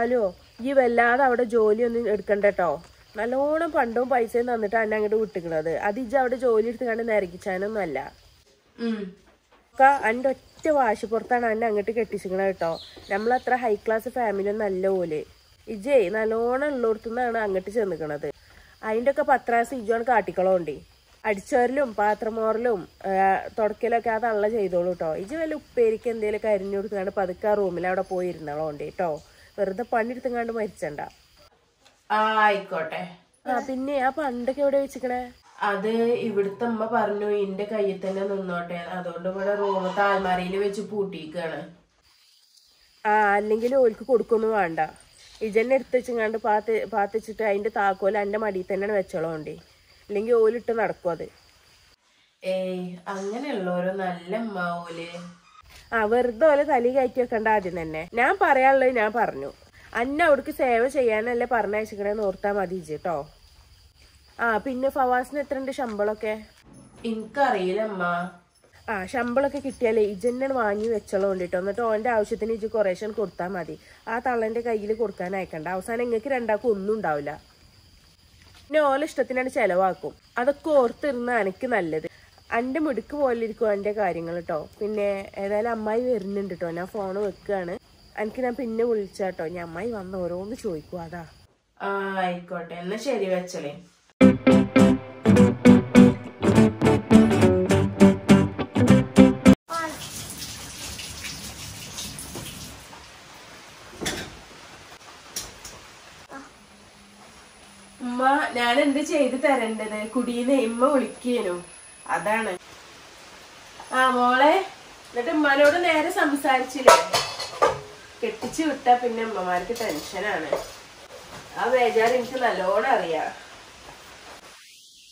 കൊടുത്താലോ ഈ വല്ലാതെ അവിടെ ജോലിയൊന്നും എടുക്കണ്ട കേട്ടോ. നല്ലോണം പണ്ടും പൈസയും തന്നിട്ടാണ് അങ്ങോട്ട് വിട്ടിക്കണത്. അത് ഇജ്ജ് അവിടെ ജോലി എടുത്ത് കണ്ട് നിരക്കിച്ചാനൊന്നും അല്ല. എൻ്റെ ഒറ്റ വാശിപ്പുറത്താണ് എന്നെ അങ്ങോട്ട് കെട്ടിച്ചിക്കണത് കേട്ടോ. നമ്മളത്ര ഹൈ ക്ലാസ് ഫാമിലി നല്ല പോലെ ഇജ്ജേ നല്ലോണം ഉള്ളോടത്തുനിന്നാണ് അങ്ങോട്ട് ചെന്നിക്കണത്. അതിൻ്റെ ഒക്കെ പത്രാസം ഇജ്ജോണ് കാട്ടിക്കളോണ്ടേ. അടിച്ചോരലും പാത്രമോറലും തുടക്കലൊക്കെ അതള്ള ചെയ്തോളൂ കേട്ടോ. ഇജ്ജ് വല്ല ഉപ്പേരിക്ക് എന്തെങ്കിലും കരിഞ്ഞു കൊടുത്തുകൊണ്ട് പതുക്കെ ആ റൂമിൽ അവിടെ പോയിരുന്നോണ്ടേ കേട്ടോ. വെറുതെ പണിയെടുത്തുങ്ങാണ്ട് മരിച്ചണ്ട. ആയിക്കോട്ടെ. ആ പിന്നെ ആ പണ്ടൊക്കെ എവിടെ വെച്ചിക്കണേ? അത് ഇവിടുത്തെ അമ്മ പറഞ്ഞു എന്റെ കയ്യിൽ തന്നെ നിന്നോട്ടെ, അതുകൊണ്ട് ഇവിടെ റൂമത്തെ ആൽമാരയിൽ വെച്ച് പൂട്ടിയിക്കാണ്. ആ അല്ലെങ്കിൽ ഓൽക്ക് കൊടുക്കൊന്നും വേണ്ട. ഇജന്നെ എടുത്ത് വെച്ചിങ്ങാണ്ട് പാത്തിച്ചിട്ട് അതിന്റെ താക്കോൽ എന്റെ മടിയിൽ തന്നെയാണ് വെച്ചോളോണ്ടേ, അല്ലെങ്കിൽ ഓലിട്ട് നടക്കും അത്. ഏയ് അങ്ങനെയുള്ളവരോ നല്ല അമ്മാവൂല്. ആ വെറുതെ ഓലെ തലി കയറ്റി വെക്കണ്ട. ആദ്യം തന്നെ ഞാൻ പറയാനുള്ളത് ഞാൻ പറഞ്ഞു. അന്നെ അവിടേക്ക് സേവ ചെയ്യാനല്ലേ പറഞ്ഞയച്ചിക്കണേന്ന് ഓർത്താ മതി കേട്ടോ. ആ പിന്നെ ഫവാസിന് എത്രയുണ്ട് ശമ്പളമൊക്കെ? എനിക്കറിയില്ല അമ്മ. ആ ശമ്പളമൊക്കെ കിട്ടിയാലേ ഇജന്നെ വാങ്ങി വെച്ചോളോണ്ട് കേട്ടോ. എന്നിട്ട് ഓൻ്റെ ആവശ്യത്തിന് ഇജ് കുറേശ്ശൻ കൊടുത്താൽ മതി. ആ തള്ളൻ്റെ കയ്യിൽ കൊടുക്കാൻ അയക്കണ്ട. അവസാനം നിങ്ങൾക്ക് രണ്ടാൾക്കും ഒന്നും ഉണ്ടാവില്ല. പിന്നെ ഓല ഇഷ്ടത്തിനാണ് ചെലവാക്കും. അതൊക്കെ ഓർത്തിരുന്ന എനിക്ക് നല്ലത്. എൻ്റെ മിടുക്ക് പോലെ ഇരിക്കും എൻ്റെ കാര്യങ്ങൾ കേട്ടോ. പിന്നെ ഏതായാലും അമ്മായി വരുന്നുണ്ട് കേട്ടോ. ഞാൻ ഫോൺ വെക്കുകയാണ്. എനിക്ക് ഞാൻ പിന്നെ വിളിച്ചാട്ടോ. ഞാൻ അമ്മായി വന്ന് ഓരോന്ന് ചോദിക്കും. അതാ. ആയിക്കോട്ടെ എന്നാ ശരി വെച്ചളേ. ഞാൻ എന്ത് ചെയ്ത് തരേണ്ടത്? കുടീന്ന് ഇമ്മ വിളിക്കേനു അതാണ്. ആ മോളെ എന്നിട്ട് ഉമ്മാനോട് നേരെ സംസാരിച്ചില്ലേ? കെട്ടിച്ചു വിട്ടാ പിന്നെ ഉമ്മമാർക്ക് ടെൻഷനാണ്. ആ ബേജാറ് എനിക്ക് നല്ലോണം അറിയാം.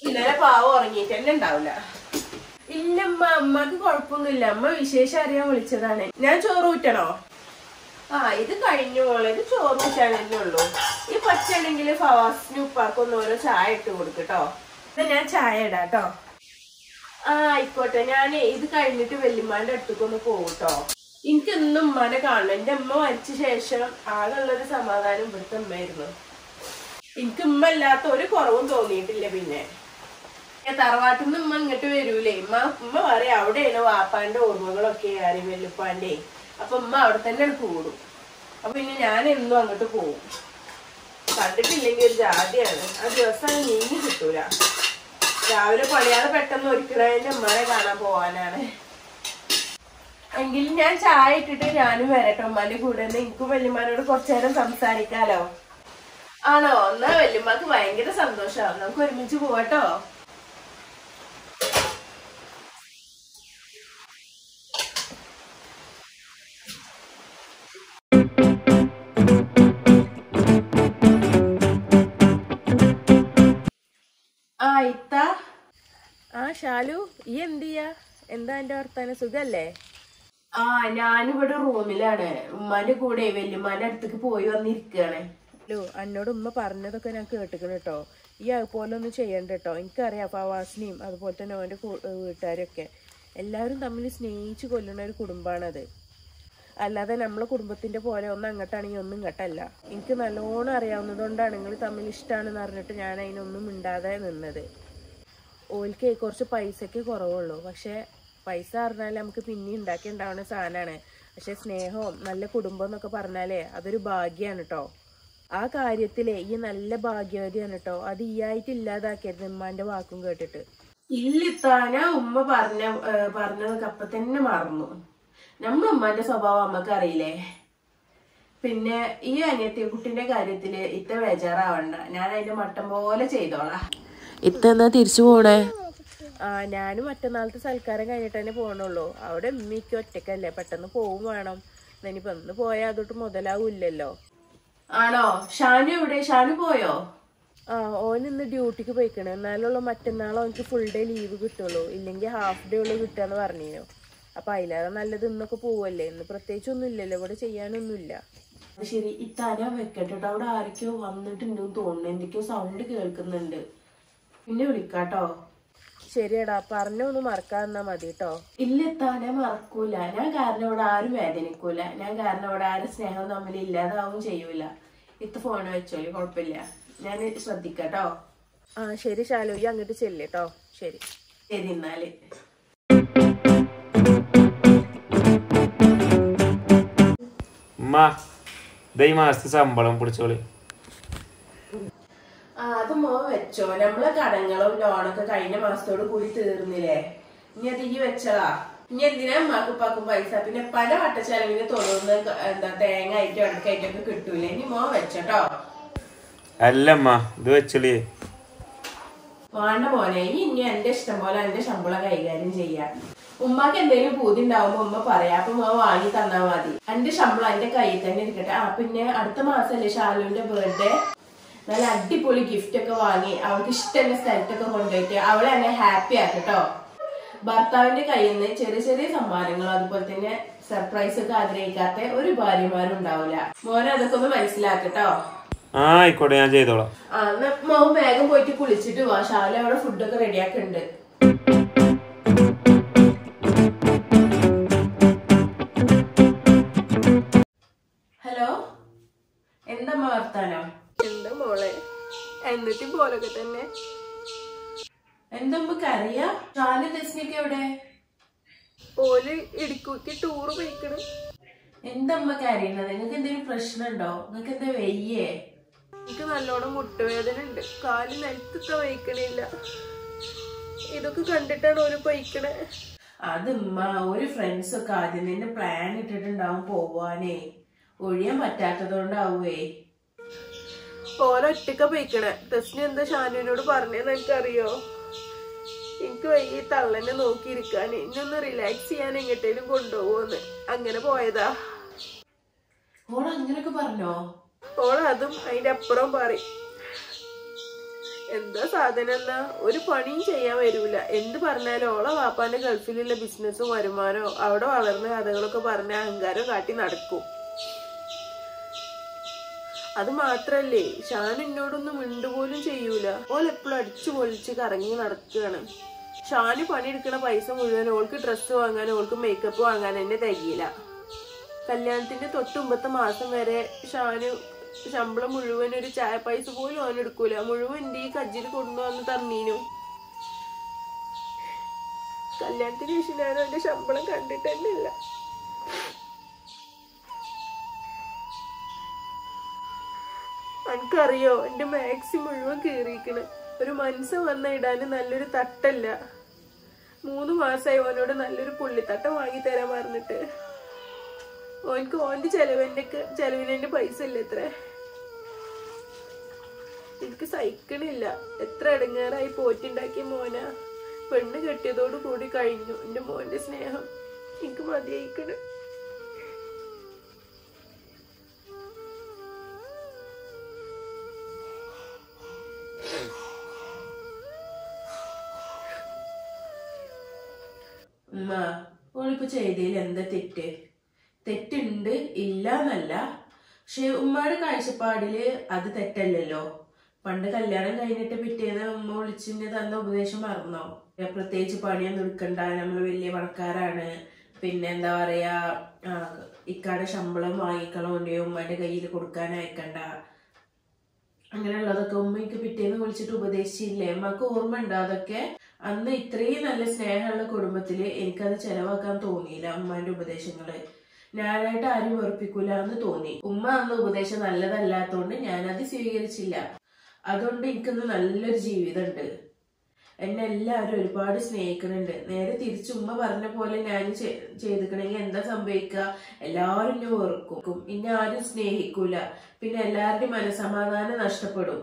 ഇന്നലെ പാവം ഉറങ്ങിയിട്ട് തന്നെ ഉണ്ടാവില്ല. ഇല്ലമ്മ അമ്മക്ക് കുഴപ്പമൊന്നുമില്ല. അമ്മ വിശേഷം അറിയാൻ വിളിച്ചതാണ്. ഞാൻ ചോറ് ഊറ്റണോ? ആ ഇത് കഴിഞ്ഞു മോളെ. ഇത് ചോറ് ഊറ്റാണെന്നേ ഉള്ളൂ. ഈ പച്ചയാണെങ്കിൽ ഫവാസിന് ഉപ്പാക്കൊന്ന് ഓരോ ചായ ഇട്ട് കൊടുക്കട്ടോ. എന്നാ ഞാൻ ചായ ഇടാം കേട്ടോ. ആ ആയിക്കോട്ടെ. ഞാൻ ഇത് കഴിഞ്ഞിട്ട് വല്യമ്മാന്റെ അടുത്തേക്കൊന്ന് പോകട്ടോ. എനിക്ക് എന്നും ഉമ്മാനെ കാണണം. എൻ്റെ അമ്മ മരിച്ച ശേഷം ആളുള്ളൊരു സമാധാനം ഇവിടുത്തെ അമ്മയായിരുന്നു. എനിക്ക് ഉമ്മ അല്ലാത്ത ഒരു കുറവും തോന്നിയിട്ടില്ല. പിന്നെ തറവാട്ടിൽ നിന്ന് ഉമ്മ ഇങ്ങോട്ട് വരൂലേ. ഉമ്മ പറയാ അവിടെയാണ് വാപ്പാന്റെ ഓർമ്മകളൊക്കെ ആരും വല്ലുപ്പാൻ്റെ. അപ്പൊ ഉമ്മ അവിടെ തന്നെ കൂടും. അപ്പൊ പിന്നെ ഞാൻ എന്നും അങ്ങോട്ട് പോകും. കണ്ടിട്ടില്ലെങ്കിൽ ഒരു ജാതിയാണ്. ആ ദിവസം നീങ്ങി കിട്ടൂല. രാവിലെ പണിയാതെ പെട്ടെന്ന് ഒരിക്കലും ഉമ്മാനെ കാണാൻ പോവാനാണ്. എങ്കിലും ഞാൻ ചായ ഇട്ടിട്ട് ഞാനും വരട്ടെ ഉമ്മാന്റെ കൂടെ. എനിക്കും വല്യമ്മാനോട് കുറച്ചു നേരം സംസാരിക്കാലോ. ആണോ? എന്നാ വല്യമ്മക്ക് ഭയങ്കര സന്തോഷമാവും. നമുക്ക് ഒരുമിച്ച് പോവാട്ടോ. ആ ഷാലു ഈ എന്തിയാ? എന്താ എന്റെ വർത്താനം? സുഖല്ലേ? ആ ഞാനിവിടെ റൂമിലാണ്. ഉമ്മാന്റെ കൂടെ വല്യമ്മാന്റെ അടുത്തേക്ക് പോയി വന്നിരിക്കുകയാണ്. ഹലോ എന്നോട് ഉമ്മ പറഞ്ഞതൊക്കെ ഞാൻ കേട്ടിക്കണം കേട്ടോ. ഈ അതുപോലെ ഒന്നും ചെയ്യണ്ട കേട്ടോ. എനിക്കറിയാം ഫവാസിനെയും അതുപോലെ തന്നെ അവൻ്റെ വീട്ടുകാരൊക്കെ എല്ലാവരും തമ്മിൽ സ്നേഹിച്ച് കൊല്ലുന്ന ഒരു കുടുംബമാണത്. അല്ലാതെ നമ്മളെ കുടുംബത്തിന്റെ പോലെ ഒന്നും അങ്ങോട്ടാണെങ്കിൽ ഒന്നും ഇങ്ങോട്ടല്ല. എനിക്ക് നല്ലോണം അറിയാവുന്നതുകൊണ്ടാണ് നിങ്ങൾ തമ്മിൽ ഇഷ്ടമാണെന്ന് അറിഞ്ഞിട്ട് ഞാൻ അതിനൊന്നും മിണ്ടാതെ നിന്നത്. ഓൽക്ക് കുറച്ച് പൈസക്ക് കുറവുള്ളൂ. പക്ഷെ പൈസ അറിഞ്ഞാൽ നമുക്ക് പിന്നെ ഉണ്ടാക്കി ഉണ്ടാവുന്ന സാധനമാണ്. പക്ഷെ സ്നേഹവും നല്ല കുടുംബം എന്നൊക്കെ പറഞ്ഞാലേ അതൊരു ഭാഗ്യമാണ് കേട്ടോ. ആ കാര്യത്തിലെ ഈ നല്ല ഭാഗ്യവതിയാണ് കേട്ടോ. അത് ഈ ആയിട്ട് ഇല്ലാതാക്കരുത്. ഉമ്മാന്റെ വാക്കും കേട്ടിട്ട് ഇല്ലിത്താന ഉമ്മ പറഞ്ഞതൊക്കെ അപ്പൊ തന്നെ മറന്നു. നമ്മളെ ഉമ്മാന്റെ സ്വഭാവം അമ്മക്ക് അറിയില്ലേ. പിന്നെ ഈ അനിയത്തി കുട്ടിന്റെ കാര്യത്തില് ഇത്ത ബേജാറാവണ്ട. ഞാൻ അതിന്റെ മട്ടം പോലെ ചെയ്തോളാം. ഇത്തെന്നാ തിരിച്ചു പോണേ? ആ ഞാനും മറ്റന്നാളത്തെ സൽക്കാരം കഴിഞ്ഞിട്ട് തന്നെ പോകണുള്ളൂ. അവിടെ ഉമ്മിക്ക് ഒറ്റക്കല്ലേ, പെട്ടെന്ന് പോവും വേണം. ഇനിയിപ്പൊ ഒന്ന് പോയാൽ അതൊട്ട് മുതലാവൂല്ലോ. ആണോ? ഷാനു എവിടെ? ഷാനു പോയോ? ആ ഓൻ ഇന്ന് ഡ്യൂട്ടിക്ക് പോയിക്കണേ. എന്നാലുള്ള മറ്റന്നാളോ എനിക്ക് ഫുൾ ഡേ ലീവ് കിട്ടുള്ളൂ. ഇല്ലെങ്കിൽ ഹാഫ് ഡേ ഉള്ളു കിട്ടുകയെന്ന് പറഞ്ഞിരുന്നു. അപ്പൊ അതിലേറെ നല്ലത് ഇന്നൊക്കെ പോവല്ലേ. ഇന്ന് പ്രത്യേകിച്ച് ഒന്നും ഇല്ലല്ലോ, ഇവിടെ ചെയ്യാനൊന്നുമില്ല. ശരി ഇത്താന വെക്കട്ടോ. അവിടെ ആരൊക്കെയോ വന്നിട്ടുണ്ടെന്ന് തോന്നുന്നു. എന്തൊക്കെയോ സൗണ്ട് കേൾക്കുന്നുണ്ട്. പിന്നെ വിളിക്കാട്ടോ. ശരിയടാ, പറഞ്ഞൊന്നും മറക്കാൻ എന്നാ മതി കേട്ടോ. ഇല്ലത്താ, ഞാൻ മറക്കൂല. ഞാൻ കാരണം ഇവിടെ ആരും വേദനിക്കൂല. ഞാൻ കാരണം ഇവിടെ ആരും സ്നേഹം തമ്മിൽ ഇല്ലാതാവും ചെയ്യൂല. ഇത്ത് ഫോൺ വെച്ചോളി, കുഴപ്പമില്ല. ഞാൻ ശ്രദ്ധിക്കട്ടോ. ആ ശരി ശാലു, ഈ അങ്ങോട്ട് ചെല്ലേട്ടോ. ശരി ശരി എന്നാല്. ഈ മാസത്തെ ശമ്പളം പിടിച്ചോളി. അത് മോ വെച്ചോ. നമ്മളെ കടങ്ങളും ലോണൊക്കെ കഴിഞ്ഞ മാസത്തോട് കൂടി തീർന്നില്ലേ. ഇനി അത് ഈ വെച്ചതാ. ഇനി എന്തിനാ ഉമ്മാക്കുപ്പാക്കും പൈസ? പിന്നെ പല വട്ടച്ചെലവിന് തൊടുന്ന എന്താ തേങ്ങ ആയിട്ടും അടക്കായിട്ടൊക്കെ കിട്ടൂലേ. ഇനി മോ വെച്ചോട്ടോ. അല്ലമ്മ, ഇത് വെച്ചോളി. വേണ്ട മോനെ, ഇനി എന്റെ ഇഷ്ടം പോലെ എന്റെ ശമ്പളം കൈകാര്യം ചെയ്യാം. ഉമ്മാക്ക് എന്തെങ്കിലും പൂതി ഉണ്ടാവുമ്പോ ഉമ്മ പറയാ, അപ്പൊ ഉമ്മ വാങ്ങി തന്നാ മതി. എന്റെ ശമ്പളം എന്റെ കയ്യിൽ തന്നെ ഇരിക്കട്ടെ. ആ പിന്നെ അടുത്ത മാസല്ലേ ഷാലുവിന്റെ ബർത്ത്ഡേ. നല്ല അടിപൊളി ഗിഫ്റ്റ് ഒക്കെ വാങ്ങി അവൾക്ക് ഇഷ്ടമുള്ള സ്ഥലത്തൊക്കെ കൊണ്ടുപോയിട്ട് അവളെ എന്നെ ഹാപ്പി ആക്കട്ടോ. ഭർത്താവിന്റെ കയ്യിൽ നിന്ന് ചെറിയ ചെറിയ സമ്മാനങ്ങളും അതുപോലെ തന്നെ സർപ്രൈസ് ഒക്കെ ആഗ്രഹിക്കാത്ത ഒരു ഭാര്യമാരും ഉണ്ടാവില്ല. മോനെ അതൊക്കെ ഒന്ന് മനസ്സിലാക്കട്ടോ. ഞാൻ ചെയ്തോളാം. ആ മോൻ വേഗം പോയിട്ട് കുളിച്ചിട്ട് വാ. ഷാലു അവിടെ ഫുഡൊക്കെ റെഡിയാക്കുന്നുണ്ട്. ഹലോ, എന്താ വർത്താനോ? എന്താ മോളെ, എന്നിട്ട് പോലൊക്കെ തന്നെ എന്താ അറിയാ? ഷാലിനൊക്കെ എവിടെ? ഓല് ഇടുക്കി ടൂറ് പോയിക്കണ്. എന്തമ്മക്ക് അറിയുന്നത്? നിങ്ങക്ക് എന്തെങ്കിലും പ്രശ്നമുണ്ടോ? നിങ്ങക്ക് എന്താ വെയ്യേ? എനിക്ക് നല്ലോണം മുട്ടുവേദന ഉണ്ട്. കാല് നിലത്തിട്ട് വയ്ക്കണില്ല. ഇതൊക്കെ കണ്ടിട്ടാണ് ഓര് പോയിക്കണേ. അതിമ്മ ഒരു ഫ്രണ്ട്സ് ഒക്കെ ആദ്യം തന്നെ പ്ലാൻ ഇട്ടിട്ടുണ്ടാവും പോവാനേ. ഒഴിയാൻ പറ്റാത്തതുകൊണ്ടാവേ ഓരൊറ്റക്ക പോയിക്കണേ. തസ്നി എന്താ ഷാനുവിനോട് പറഞ്ഞെന്ന് എനിക്കറിയോ? എനിക്ക് വൈകി തള്ളനെ നോക്കിയിരിക്കാൻ, ഇന്നൊന്ന് റിലാക്സ് ചെയ്യാൻ എങ്ങട്ടേലും കൊണ്ടുപോകുന്ന്. അങ്ങനെ പോയതാ. ഓൾ അങ്ങനൊക്കെ പറഞ്ഞോ? ഓൾ അതും അതിന്റെ അപ്പുറം പറയും. എന്താ സാധനം എന്നാ, ഒരു പണിയും ചെയ്യാൻ വരൂല. എന്ത് പറഞ്ഞാലും ഓളെ വാപ്പാന്റെ ഗൾഫിലുള്ള ബിസിനസ്സും വരുമാനവും അവിടെ വളർന്ന കഥകളൊക്കെ പറഞ്ഞ അഹങ്കാരം കാട്ടി നടക്കും. അത് മാത്രല്ലേ, ഷാൻ എന്നോടൊന്നും മിണ്ടുപോലും ചെയ്യൂല. ഓൾ എപ്പോഴും അടിച്ചു പൊളിച്ച് കറങ്ങി നടക്കുകയാണ്. ഷാന് പണിയെടുക്കണ പൈസ മുഴുവൻ ഓൾക്ക് ഡ്രസ്സ് വാങ്ങാൻ, ഓൾക്ക് മേക്കപ്പ് വാങ്ങാൻ തന്നെ തികയില്ല. കല്യാണത്തിന്റെ തൊട്ടുമ്പത്തെ മാസം വരെ ഷാന് ശമ്പളം മുഴുവൻ ഒരു ചായ പൈസ പോലും ഓനെടുക്കൂല. മുഴുവൻ എന്റെ ഈ കജ്ജിൽ കൊണ്ടു വന്ന് തന്നീനു. കല്യാണത്തിന് ശേഷം ഞാൻ അവന്റെ ശമ്പളം കണ്ടിട്ട് തന്നെ ഇല്ല. എനിക്കറിയോ എന്റെ മാക്സി മുഴുവൻ കീറിയിരിക്കണ്. ഒരു മനസ്സ് വന്ന ഇടാന് നല്ലൊരു തട്ടല്ല. 3 മാസമായി ഓനോട് നല്ലൊരു പുള്ളിത്തട്ടം വാങ്ങി തരാൻ പറഞ്ഞിട്ട്. ഓനക്ക് ഓന്റെ ചെലവിനെ പൈസ ഇല്ല. എത്ര എനിക്ക് സഹിക്കണില്ല. എത്ര ഇടങ്ങേറായി പോറ്റുണ്ടാക്കി മോന. പെണ്ണ് കെട്ടിയതോട് കൂടി കഴിഞ്ഞു എന്റെ മോന്റെ സ്നേഹം. എനിക്ക് മതിയായിക്കണ്. ഓളിപ്പോ ചെയ്തതിൽ എന്താ തെറ്റ്? തെറ്റുണ്ട്, ഇല്ലാന്നല്ല. പക്ഷെ ഉമ്മയുടെ കാഴ്ചപ്പാടില് അത് തെറ്റല്ലല്ലോ. പണ്ട് കല്യാണം കഴിഞ്ഞിട്ട് പിറ്റേന്ന് ഉമ്മ വിളിച്ചിട്ട് തന്ന ഉപദേശം മറന്നോ? പ്രത്യേകിച്ച് പണിയൊന്നും എടുക്കണ്ട, നമ്മള് വലിയ പണക്കാരാണ്, പിന്നെ എന്താ പറയാ, ഇക്കാടെ ശമ്പളം വാങ്ങിക്കളോണ്ടോ ഉമ്മയുടെ കയ്യിൽ കൊടുക്കാൻ അയക്കണ്ട, അങ്ങനെയുള്ളതൊക്കെ ഉമ്മ എനിക്ക് പിറ്റേന്ന് വിളിച്ചിട്ട് ഉപദേശിച്ചില്ലേ? ഉമ്മക്ക് ഓർമ്മ ഉണ്ടോ അതൊക്കെ? അന്ന് ഇത്രയും നല്ല സ്നേഹമുള്ള കുടുംബത്തില് എനിക്കത് ചെലവാക്കാൻ തോന്നിയില്ല. ഉമ്മാന്റെ ഉപദേശങ്ങള് ഞാനായിട്ട് ആരും വെറുപ്പിക്കൂല എന്ന് തോന്നി. ഉമ്മ അന്ന് ഉപദേശം നല്ലതല്ലാത്തോണ്ട് ഞാനത് സ്വീകരിച്ചില്ല. അതുകൊണ്ട് എനിക്കിന്ന് നല്ലൊരു ജീവിതമുണ്ട്. എന്നെ എല്ലാവരും ഒരുപാട് സ്നേഹിക്കുന്നുണ്ട്. നേരെ തിരിച്ച് ഉമ്മ പറഞ്ഞ പോലെ ഞാൻ ചെയ്തിക്കണെങ്കിൽ എന്താ സംഭവിക്കുക? എല്ലാവരും എന്നെ വെറുക്കും, ഇന്നെ ആരും സ്നേഹിക്കൂല. പിന്നെ എല്ലാവരുടെയും മനസ്സമാധാനം നഷ്ടപ്പെടും.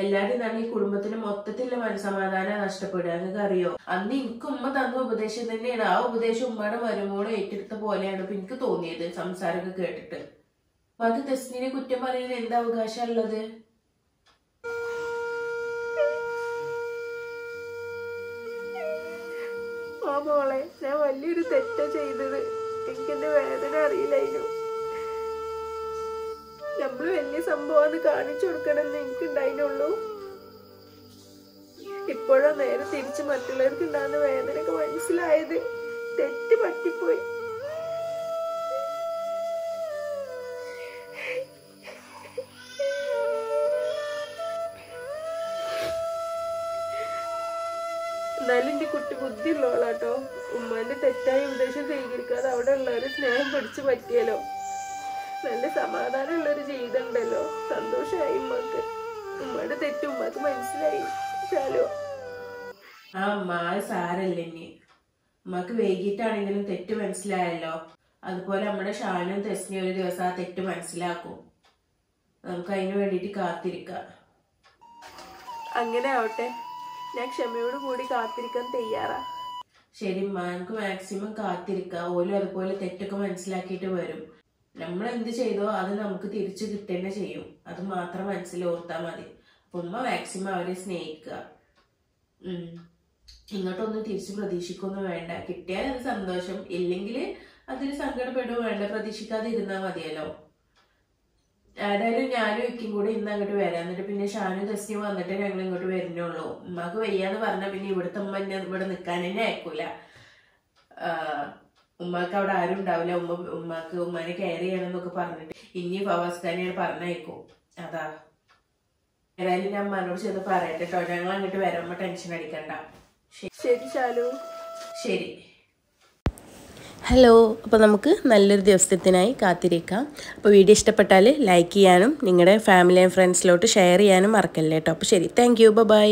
എല്ലാവരും തന്നെ ഈ കുടുംബത്തിന് മൊത്തത്തിലുള്ള മനസ്സമാധാനം നഷ്ടപ്പെടുക. നിങ്ങൾക്ക് അറിയോ, അന്ന് എനിക്ക് ഉമ്മ തന്ന ഉപദേശം തന്നെയാണ്. ആ ഉപദേശം ഉമ്മയുടെ മരുമോട് ഏറ്റെടുത്ത പോലെയാണ് ഇപ്പൊ എനിക്ക് തോന്നിയത് സംസാരമൊക്കെ കേട്ടിട്ട്. അപ്പൊ അത് തസ്നീനെ കുറ്റം പറയുന്നത് എന്താ അവകാശം ഉള്ളത്? ആ മോളെ, ഞാൻ വലിയൊരു തെറ്റാ ചെയ്തത്. എനിക്കെന്റെ വേദന അറിയില്ലായിരുന്നു. നമ്മള് വലിയ സംഭവം കാണിച്ചു കൊടുക്കണമെന്ന് എനിക്കുണ്ടായിരുന്നുള്ളൂ. ഇപ്പോഴാ നേരെ തിരിച്ചു മറ്റുള്ളവർക്ക് ഉണ്ടാകുന്ന വേദനയൊക്കെ മനസ്സിലായത്. തെറ്റ് പറ്റിപ്പോയി. എന്നാലും എന്റെ കുട്ടി ബുദ്ധിയുള്ളോളാട്ടോ. ഉമ്മാന്റെ തെറ്റായ ഉപദേശം സ്വീകരിക്കാതെ അവിടെ ഉള്ളവരെ സ്നേഹം പിടിച്ചു പറ്റിയല്ലോ. നല്ല സമാധാനമുള്ളൊരു ജീവിതം ഉണ്ടല്ലോ. സന്തോഷമായി ഉമ്മക്ക്. ഉമ്മയുടെ തെറ്റ് ഉമ്മക്ക് മനസ്സിലായി. ശാലോ ആ ഉമ്മ സാരല്ലേ, ഉമ്മക്ക് വൈകിട്ടാണെങ്കിലും തെറ്റ് മനസ്സിലായല്ലോ. അതുപോലെ നമ്മുടെ ഷാനും തെസ്നിയും ഒരു ദിവസം ആ തെറ്റ് മനസ്സിലാക്കും. നമുക്ക് അതിനു വേണ്ടിയിട്ട് കാത്തിരിക്കാം. അങ്ങനെ ആവട്ടെ. ഞാൻ ക്ഷമയോട് കൂടി കാത്തിരിക്കാൻ തയ്യാറാ. ശരി ഉമ്മ, നമുക്ക് മാക്സിമം കാത്തിരിക്കാം. ഓലും അതുപോലെ തെറ്റൊക്കെ മനസ്സിലാക്കിയിട്ട് വരും. നമ്മൾ എന്ത് ചെയ്തോ അത് നമുക്ക് തിരിച്ചു കിട്ടുക ചെയ്യും. അത് മാത്രം മനസ്സിലോർത്താൽ മതി. അപ്പം ഉമ്മ മാക്സിമം അവരെ സ്നേഹിക്കുക. ഇങ്ങോട്ടൊന്നും തിരിച്ചു പ്രതീക്ഷിക്കൊന്നും വേണ്ട. കിട്ടിയാൽ അത് സന്തോഷം, ഇല്ലെങ്കിൽ അതിൽ സങ്കടപ്പെടുകയും വേണ്ട. പ്രതീക്ഷിക്കാതെ ഇരുന്നാൽ മതിയല്ലോ. ഏതായാലും ഞാനും ഇക്കും കൂടി ഇന്ന് അങ്ങോട്ട് വരാം. എന്നിട്ട് പിന്നെ ഷാനും ജസ്റ്റിയും വന്നിട്ട് ഞങ്ങൾ ഇങ്ങോട്ട് വരുന്നുള്ളൂ. ഉമ്മക്ക് വയ്യാന്ന് പറഞ്ഞാൽ പിന്നെ ഇവിടുത്തെ ഉമ്മ ഇവിടെ നിൽക്കാൻ തന്നെ അയക്കൂല. ഉമ്മാക്ക് അവിടെ ആരും ഉണ്ടാവില്ല. ഉമ്മാക്ക് ഉമ്മാനെ കെയർ ചെയ്യണം എന്നൊക്കെ പറഞ്ഞിട്ട് ഇനി ഫവാസ്കാനിയാണ് പറഞ്ഞയക്കും. അതാ ഏതായാലും ഞാൻ ഉമ്മാനോട് ചെന്ന് പറയട്ടെ കേട്ടോ. ഞങ്ങൾ അങ്ങോട്ട് വരുമ്പോ ടെൻഷൻ അടിക്കണ്ട. ശരി ശാലു. ശരി. ഹലോ, അപ്പോൾ നമുക്ക് നല്ലൊരു ദിവസത്തിനായി കാത്തിരിക്കാം. അപ്പോൾ വീഡിയോ ഇഷ്ടപ്പെട്ടാൽ ലൈക്ക് ചെയ്യാനും നിങ്ങളുടെ ഫാമിലി ആൻഡ് ഫ്രണ്ട്സിലോട്ട് ഷെയർ ചെയ്യാനും മറക്കല്ലേ കേട്ടോ. അപ്പോൾ ശരി, താങ്ക് യു, ബൈ.